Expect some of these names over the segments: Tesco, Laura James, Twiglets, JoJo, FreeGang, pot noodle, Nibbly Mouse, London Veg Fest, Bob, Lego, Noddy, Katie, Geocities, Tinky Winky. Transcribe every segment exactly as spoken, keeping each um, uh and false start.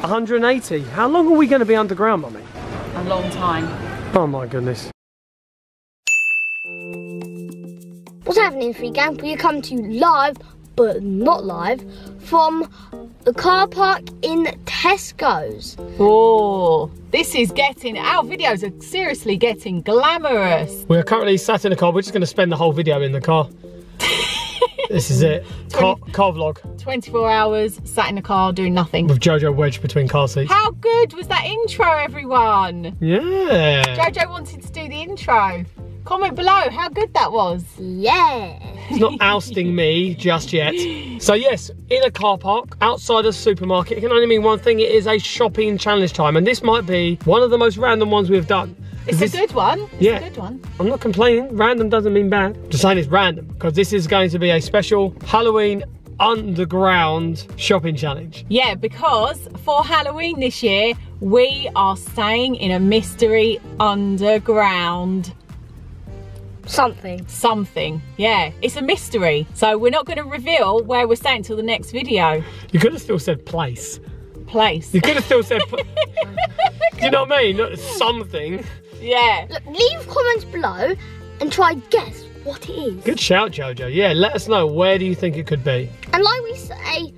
one hundred and eighty. How long are we going to be underground, Mummy? A long time. Oh my goodness. What's happening, FreeGang? We come to you live, but not live, from the car park in Tesco's. Oh, this is getting, our videos are seriously getting glamorous. We're currently sat in the car. We're just going to spend the whole video in the car. This is it. Car, car vlog. twenty-four hours, sat in the car doing nothing. With Jojo wedged between car seats. How good was that intro, everyone? Yeah. Jojo wanted to do the intro. Comment below how good that was. Yeah. It's not ousting me just yet. So yes, in a car park, outside a supermarket, it can only mean one thing, it is a shopping challenge time. And this might be one of the most random ones we've done. It's this, a good one. It's yeah, a good one. I'm not complaining. Random doesn't mean bad. I'm just saying it's random because this is going to be a special Halloween underground shopping challenge. Yeah, because for Halloween this year, we are staying in a mystery underground. Something. Something, yeah. It's a mystery. So we're not going to reveal where we're staying till the next video. You could have still said place. Place. You could have still said... Do you know what I mean? Not something. Yeah. Look, leave comments below and try and guess what it is. Good shout, Jojo. Yeah, let us know, where do you think it could be? And like we say,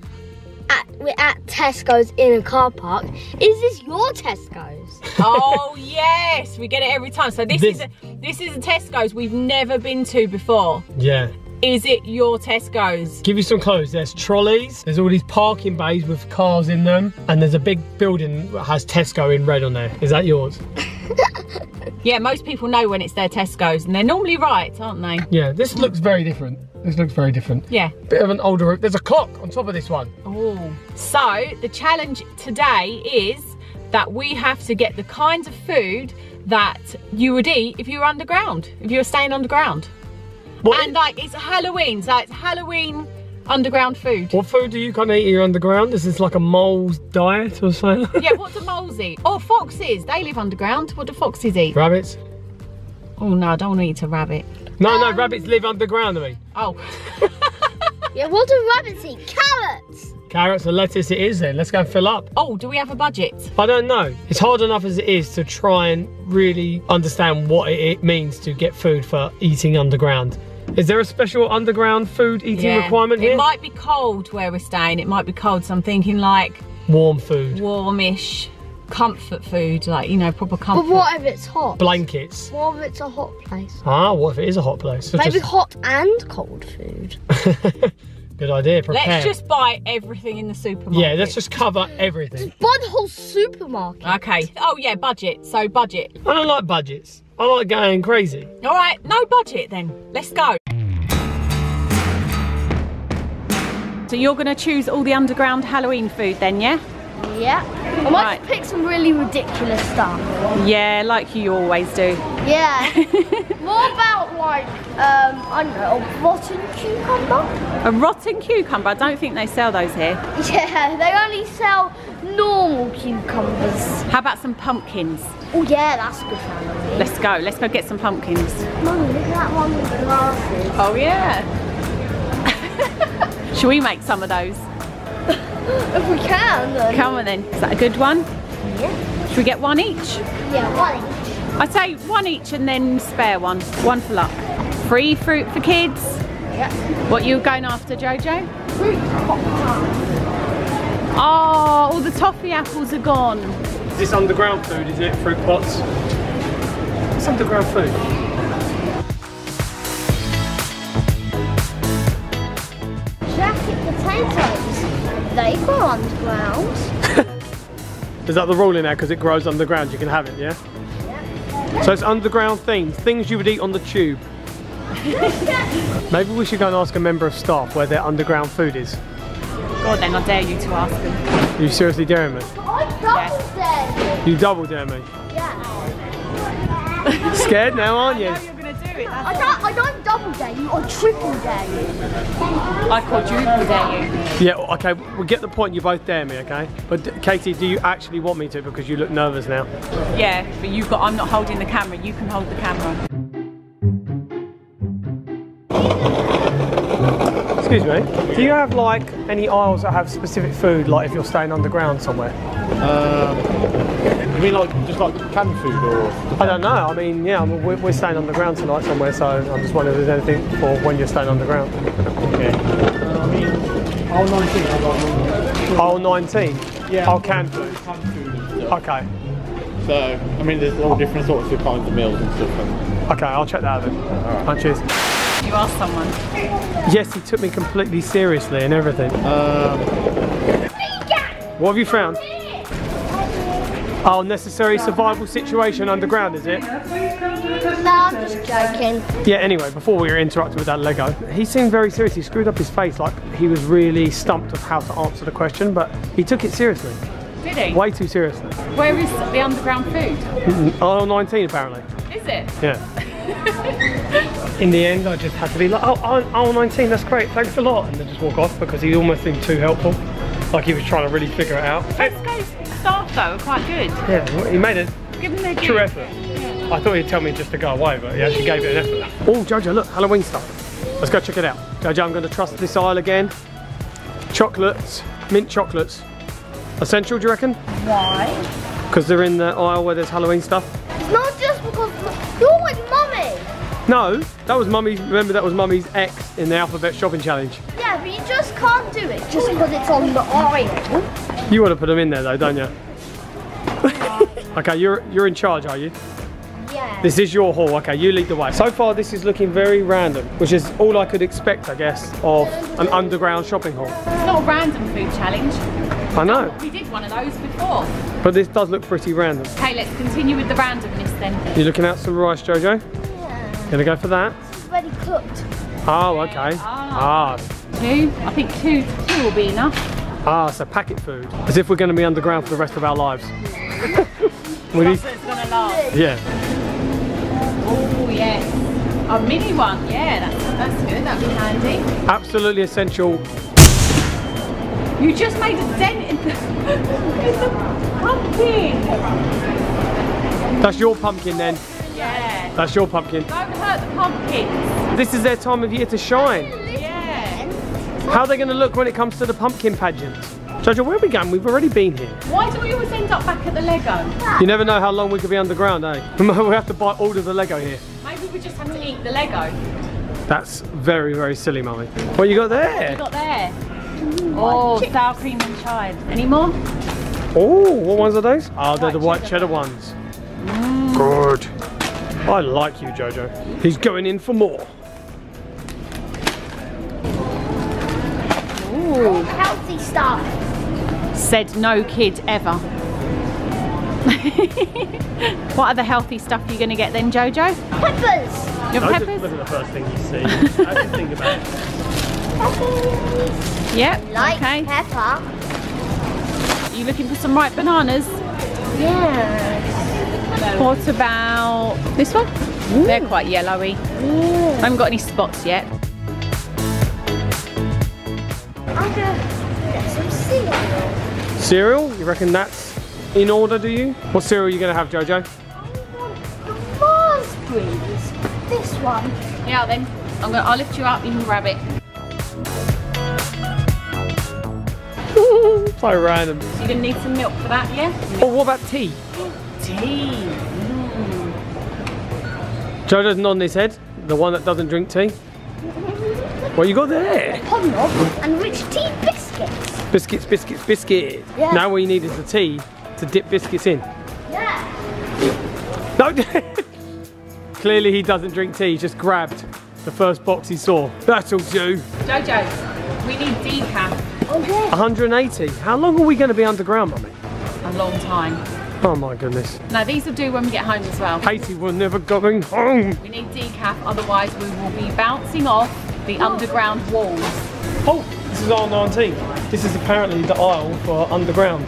at, we're at Tesco's in a car park. Is this your Tesco's? Oh yes, we get it every time. So this, this is a, this is a Tesco's we've never been to before. Yeah. Is it your Tesco's? Give you some clues. There's trolleys, there's all these parking bays with cars in them, and there's a big building that has Tesco in red on there. Is that yours? Yeah, most people know when it's their Tesco's, and they're normally right, aren't they? Yeah, this looks very different. This looks very different. Yeah. Bit of an older, there's a clock on top of this one. Oh. So, the challenge today is that we have to get the kinds of food that you would eat if you were underground, if you were staying underground. What? And like, it's Halloween, so it's Halloween underground food. What food do you kind of eat here underground? Is this like a mole's diet or something? Yeah, what do moles eat? Oh, foxes, they live underground. What do foxes eat? Rabbits. Oh no, I don't want to eat a rabbit. No, um, no, rabbits live underground, I mean. Oh. Yeah, what do rabbits eat? Carrots. Carrots and lettuce it is then. Let's go and fill up. Oh, do we have a budget? I don't know. It's hard enough as it is to try and really understand what it means to get food for eating underground. Is there a special underground food eating yeah. requirement here? It might be cold where we're staying. It might be cold. So I'm thinking like... warm food. Warmish comfort food. Like, you know, proper comfort. But what if it's hot? Blankets. What if it's a hot place? Ah, what if it is a hot place? Maybe just... hot and cold food. Good idea, prepare. Let's just buy everything in the supermarket. Yeah, let's just cover everything. Just buy the whole supermarket. Okay. Oh yeah, budget, so budget. I don't like budgets. I like going crazy. All right, no budget then. Let's go. So you're gonna choose all the underground Halloween food then, yeah? Yeah. I might right. pick some really ridiculous stuff. Yeah, like you always do. Yeah. More about like, um, I don't know, a rotten cucumber? A rotten cucumber? I don't think they sell those here. Yeah, they only sell normal cucumbers. How about some pumpkins? Oh yeah, that's a good one. Let's go, let's go get some pumpkins. Mum, look at that one with glasses. Oh yeah. Shall we make some of those? If we can then. Come on then. Is that a good one? Yeah. Should we get one each? Yeah, one each. I'd say one each and then spare one. One for luck. Free fruit for kids. Yeah. What you going after, Jojo? Fruit pots. Oh, all the toffee apples are gone. Is this underground food, is it? Fruit pots? It's underground food. They grow underground. Is that the rule in there? Because it grows underground, you can have it, yeah? Yeah. So it's underground things, things you would eat on the tube. Maybe we should go and ask a member of staff where their underground food is. God, then I dare you to ask them. Are you seriously daring me? I double dare you. You double dare me? Yeah. Scared now, aren't you? I know you're going to do it. I don't, I don't double dare you, I triple dare you. I quadruple dare you. Yeah, okay, we get the point, you both dare me, okay? But Katie, do you actually want me to, because you look nervous now? Yeah, but you've got, I'm not holding the camera, you can hold the camera. Excuse me, do you have like any aisles that have specific food, like if you're staying underground somewhere? Uh, you mean like just like canned food or? I don't know. I mean, yeah, I mean, we're, we're staying underground tonight somewhere, so I'm just wondering if there's anything for when you're staying underground. Okay. Uh, I mean, aisle nineteen. Aisle nineteen. Yeah. Aisle canned food. Canned food and stuff. Okay. So, I mean, there's all different sorts of kinds of meals and stuff. Okay, I'll check that out then. All right. Cheers. You asked someone. Yes, he took me completely seriously and everything. Um, what have you found? Oh, necessary survival situation underground, is it? No, I'm just joking. Yeah, anyway, before we were interrupted with that Lego, he seemed very serious. He screwed up his face, like he was really stumped of how to answer the question, but he took it seriously. Did he? Way too seriously. Where is the underground food? Aisle nineteen, apparently. Is it? Yeah. In the end, I just had to be like, oh, aisle nineteen, that's great, thanks a lot. And then just walk off because he almost seemed too helpful. Like he was trying to really figure it out. Tesco's staff, though, are quite good. Yeah, he made a true effort. Yeah. I thought he'd tell me just to go away, but he actually gave it an effort. Oh, Jojo, look, Halloween stuff. Let's go check it out. Jojo, I'm going to trust this aisle again. Chocolates, mint chocolates. Essential, do you reckon? Why? Because they're in the aisle where there's Halloween stuff. It's not just because you're with Mummy. No, that was Mummy's, remember that was Mummy's ex in the Alphabet Shopping Challenge. Yeah, but you just can't do it just because it's on the aisle. You want to put them in there though, don't you? Okay, you're, you're in charge, are you? Yeah. This is your haul, okay, you lead the way. So far this is looking very random, which is all I could expect, I guess, of an underground shopping haul. It's not a random food challenge. I know. We did one of those before. But this does look pretty random. Okay, let's continue with the randomness then. You're looking out some rice, Jojo? Yeah. Gonna go for that? It's already cooked. Oh, okay. Ah. ah. Two? I think two, two will be enough. Ah, so packet food. As if we're gonna be underground for the rest of our lives. we That's need... it's gonna last. Yeah. Oh, yes. A mini one, yeah, that's, that's good, that'd be handy. Absolutely essential. You just made a dent in the, in the pumpkin! That's your pumpkin then? Yeah. That's your pumpkin. Don't hurt the pumpkins. This is their time of year to shine. Yeah. How are they going to look when it comes to the pumpkin pageant? Jojo, where are we going? We've already been here. Why do we always end up back at the Lego? You never know how long we could be underground, eh? We have to buy all of the Lego here. Maybe we just have to eat the Lego. That's very, very silly, Mummy. What you got there? What you got there? Oh, sour cream and chives. Any more? Oh, what ones are those? Oh, they're the white cheddar ones. Mm. Good. I like you, Jojo. He's going in for more. Ooh. Healthy stuff. Said no kid ever. What other healthy stuff are you going to get then, Jojo? Peppers. Your peppers? Just look at the first thing you see. I can think about it. Peppers. Yep, like okay. Pepper. You looking for some ripe bananas? Yeah. What about this one? Ooh. They're quite yellowy. Ooh. I haven't got any spots yet. I'm gonna get some cereal. Cereal? You reckon that's in order, do you? What cereal are you gonna have, Jojo? I want the Mars greens. This one. Yeah, then. I'm gonna, I'll lift you up, you can grab it. So random. So you're gonna need some milk for that, yeah? Or oh, what about tea? Tea. Mm. Jojo's nodding his head, the one that doesn't drink tea. What you got there? Hobnob and rich tea biscuits. Biscuits, biscuits, biscuits. Yeah. Now all you need is the tea to dip biscuits in. Yeah. No. Clearly he doesn't drink tea. He just grabbed the first box he saw. That'll do. Jojo, we need decaf. Okay. one hundred and eighty. How long are we going to be underground, Mummy? A long time. Oh my goodness. No, these will do when we get home as well. Katie, we're never going home. We need decaf, otherwise we will be bouncing off the oh. underground walls. Oh, this is aisle nineteen. This is apparently the aisle for underground.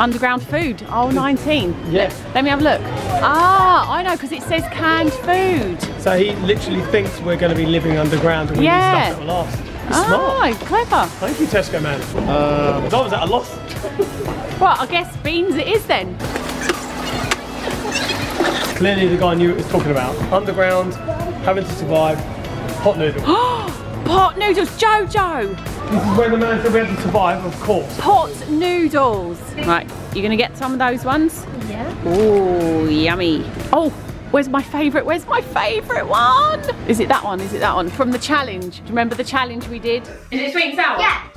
Underground food, aisle nineteen. Yeah. Let, let me have a look. Ah, I know, because it says canned food. So he literally thinks we're going to be living underground and we yeah. need stuff that will last. Smart. Oh, clever. Thank you, Tesco man. Uh, I was at a loss. Well, I guess beans it is then. Clearly the guy knew what he was talking about. Underground, having to survive, pot noodles. Pot noodles, Jojo! This is where the man said we had to survive, of course. Pot noodles. Right, You gonna get some of those ones? Yeah. Ooh, yummy. Oh, where's my favourite? Where's my favourite one? Is it that one? Is it that one? From the challenge. Do you remember the challenge we did? Is it sweet and sour? Yeah.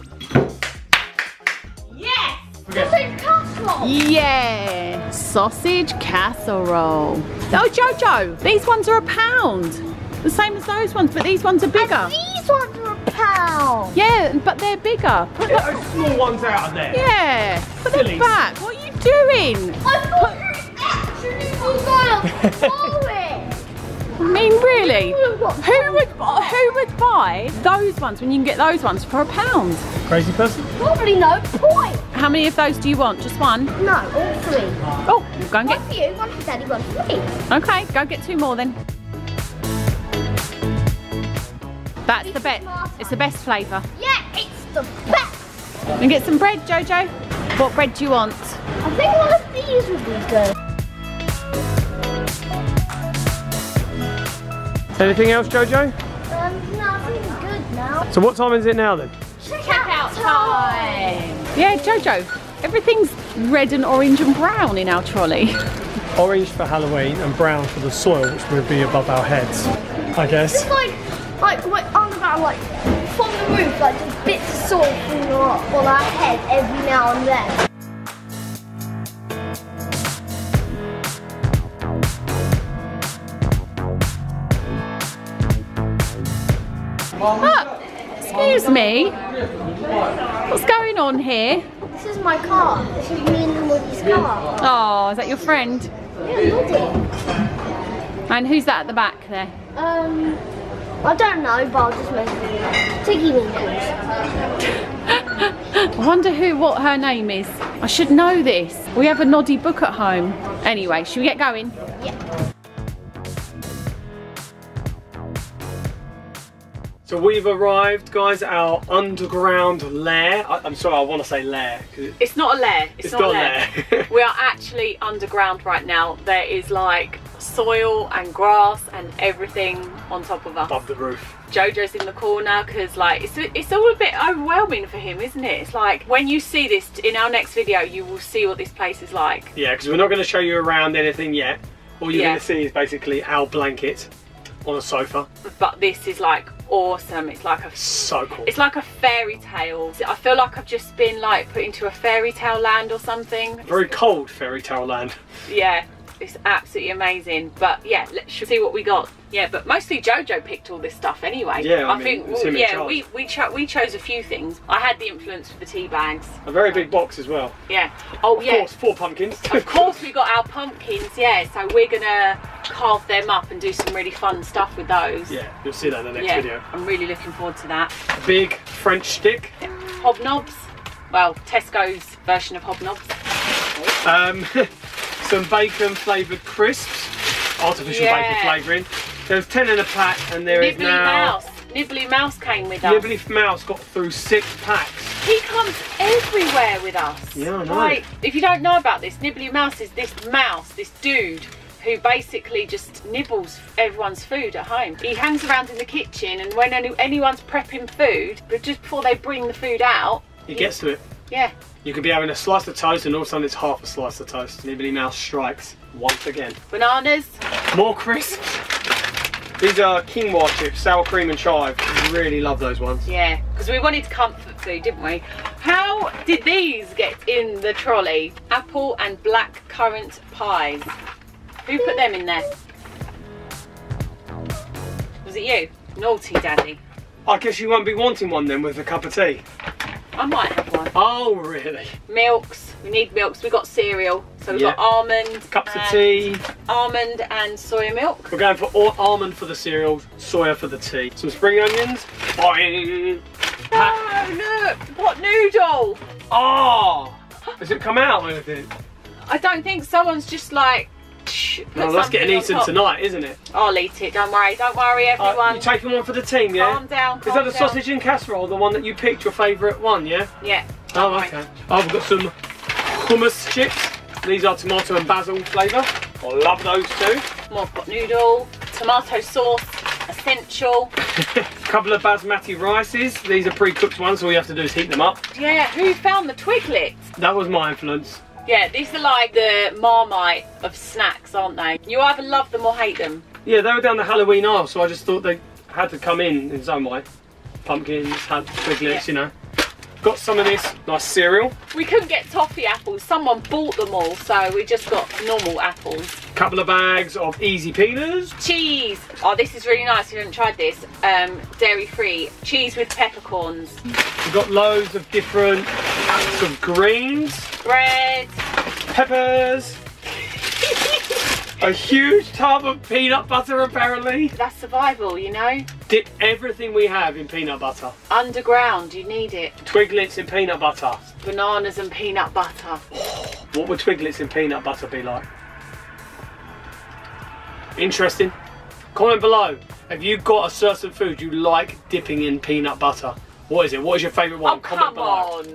Yes! Sausage casserole! Yeah! Sausage casserole. Oh, Jojo, these ones are a pound. The same as those ones, but these ones are bigger. And these ones are a pound. Yeah, but they're bigger. Put Get the... those small ones out of there. Yeah. Put Sillies. them back. What are you doing? I thought Put... I mean, really? Who would who would buy those ones when you can get those ones for a pound? Crazy person? Probably no point. How many of those do you want? Just one? No, all three. Oh, go and get. One for you, one for Daddy, one for me. Okay, go get two more then. That's the best. It's the best flavour. Yeah, it's the best. And get some bread, Jojo. What bread do you want? I think one of these would be good. Anything else, Jojo? Um, nothing good now. So what time is it now then? Checkout time! Yeah, Jojo, everything's red and orange and brown in our trolley. Orange for Halloween and brown for the soil, which would be above our heads, I guess. Just like, like, like on about like, from the roof, like just bits of soil from your, on our head every now and then. Look, excuse me, what's going on here? This is my car, this is me and Noddy's car. Oh, is that your friend? Yeah, Noddy. And who's that at the back there? Um, I don't know, but I'll just make it. Tinky Winky. I wonder who, what her name is. I should know this. We have a Noddy book at home. Anyway, should we get going? Yeah. So we've arrived, guys, at our underground lair. I, I'm sorry, I want to say lair. It, it's not a lair. It's, it's not, not a lair. lair. We are actually underground right now. There is like soil and grass and everything on top of us. Above the roof. Jojo's in the corner because like it's, it's all a bit overwhelming for him, isn't it? It's like when you see this in our next video, you will see what this place is like. Yeah, because we're not going to show you around anything yet. All you're yeah. going to see is basically our blanket on a sofa. But this is like awesome. It's like a so cool. It's like a fairy tale. I feel like I've just been like put into a fairy tale land or something. Very it's, cold fairy tale land. Yeah, it's absolutely amazing. But yeah, let's see what we got. Yeah, but mostly Jojo picked all this stuff anyway. Yeah, I, I mean, think well, him yeah, we we, cho we chose a few things. I had the influence for the tea bags. A very big box as well. Yeah. Oh of yeah. Of course, four pumpkins. Of course, we got our pumpkins. Yeah, so we're gonna carve them up and do some really fun stuff with those. Yeah, you'll see that in the next yeah, video. I'm really looking forward to that. A big French stick. Yeah. Hobnobs. Well, Tesco's version of hobnobs. Um, some bacon flavoured crisps. Artificial yeah. bacon flavouring. There's ten in a pack, and there Nibbly is now... Mouse. Nibbly Mouse came with us. Nibbly Mouse got through six packs. He comes everywhere with us. Yeah, I know. Like, if you don't know about this, Nibbly Mouse is this mouse, this dude, who basically just nibbles everyone's food at home. He hangs around in the kitchen, and when any, anyone's prepping food, but just before they bring the food out... He, he gets to it. Yeah. You could be having a slice of toast, and all of a sudden it's half a slice of toast. Nibbly Mouse strikes once again. Bananas. More crisps. These are quinoa chips, sour cream and chive. We really love those ones. Yeah, because we wanted comfort food, didn't we? How did these get in the trolley? Apple and black currant pies. Who put them in there? Was it you? Naughty Daddy. I guess you won't be wanting one then with a cup of tea. I might have one. Oh, really? Milks. We need milks. We got cereal. So we've yeah. got almond. Cups of tea. Almond and soya milk. We're going for all almond for the cereal, soya for the tea. Some spring onions. Boing. Oh, Pat. Look. Pot noodle. Oh. Has it come out or anything? I don't think someone's just like... Well, that's getting eaten tonight, isn't it? I'll eat it, don't worry, don't worry everyone. Uh, you're taking one for the team, yeah? Calm down, calm Is that a sausage down. and casserole, the one that you picked, your favourite one, yeah? Yeah. Oh, okay. Right. Oh, we've got some hummus chips. These are tomato and basil flavour. I love those too. More pot noodle, tomato sauce, essential. A couple of basmati rices. These are pre-cooked ones, so all you have to do is heat them up. Yeah, who found the twiglets? That was my influence. Yeah, these are like the Marmite of snacks, aren't they? You either love them or hate them. Yeah, they were down the Halloween aisle, so I just thought they had to come in in some way. Pumpkins, Twiglets, yeah. You know. Got some of this nice cereal. We couldn't get toffee apples. Someone bought them all, so we just got normal apples. Couple of bags of easy peelers. Cheese. Oh, this is really nice. If you haven't tried this, um, dairy-free cheese with peppercorns. We've got loads of different types of greens. Bread. Peppers. A huge tub of peanut butter, apparently. That's survival, you know. Dip everything we have in peanut butter. Underground, you need it. Twiglets in peanut butter. Bananas and peanut butter. Oh, what would Twiglets in peanut butter be like? Interesting. Comment below. Have you got a certain food you like dipping in peanut butter? What is it? What is your favourite one? Oh, comment come below. On.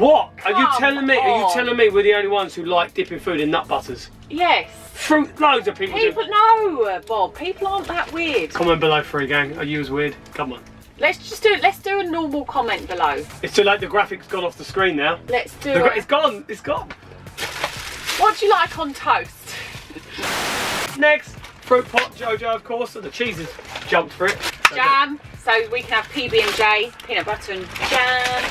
What? Come are you telling me? On. Are you telling me we're the only ones who like dipping food in nut butters? Yes. Fruit, loads of people, people do. No, Bob, people aren't that weird. Comment below, FreeGang. Are you as weird? Come on. Let's just do it. Let's do a normal comment below. It's too late. The graphic's gone off the screen now. Let's do the, it. It's gone. It's gone. What do you like on toast? Next, fruit pot Jojo, of course. And the cheese has jumped for it. So jam. Good. So we can have P B and J, peanut butter and jam.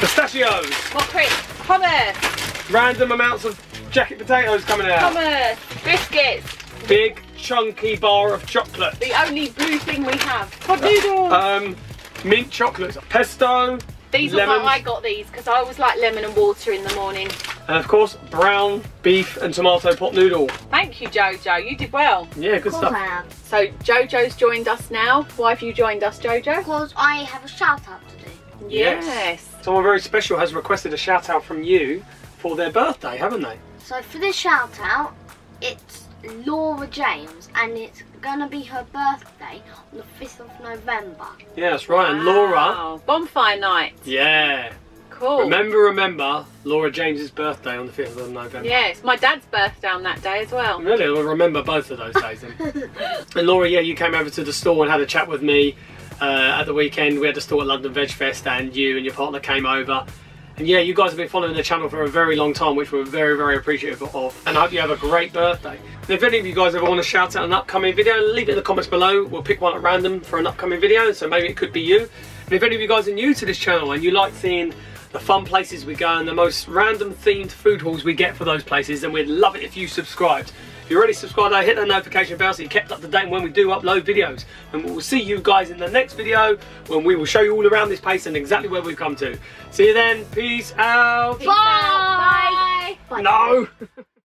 Pistachios. Mockery. Hummus. Random amounts of jacket potatoes coming out. Hummus. Biscuits. Big chunky bar of chocolate. The only blue thing we have. Cod noodles. Um, mint chocolates. Pesto. These are why I got these, because I always like lemon and water in the morning. And of course, brown beef and tomato pot noodle. Thank you, Jojo. You did well. Yeah, good stuff. I am. So Jojo's joined us now. Why have you joined us, Jojo? Because I have a shout out to do. Yes. Yes. Someone very special has requested a shout out from you for their birthday, haven't they? So for this shout out, it's Laura James, and it's gonna be her birthday on the fifth of November. Yeah, that's right. Wow. And Laura, bonfire night. Yeah. Cool. Remember, remember Laura James's birthday on the fifth of November. Yeah, it's my dad's birthday on that day as well. Really? I'll remember both of those days then. And Laura, yeah, you came over to the store and had a chat with me. Uh, at the weekend, we had a store at London Veg Fest, and you and your partner came over. And yeah, you guys have been following the channel for a very long time, which we're very, very appreciative of. And I hope you have a great birthday. And if any of you guys ever want to shout out an upcoming video, leave it in the comments below. We'll pick one at random for an upcoming video, so maybe it could be you. And if any of you guys are new to this channel and you like seeing the fun places we go and the most random themed food hauls we get for those places, then we'd love it if you subscribed. If you're already subscribed, hit that notification bell so you're kept up to date when we do upload videos. And we'll see you guys in the next video when we will show you all around this place and exactly where we've come to. See you then. Peace out. Peace Bye. Out. Bye. Bye. No.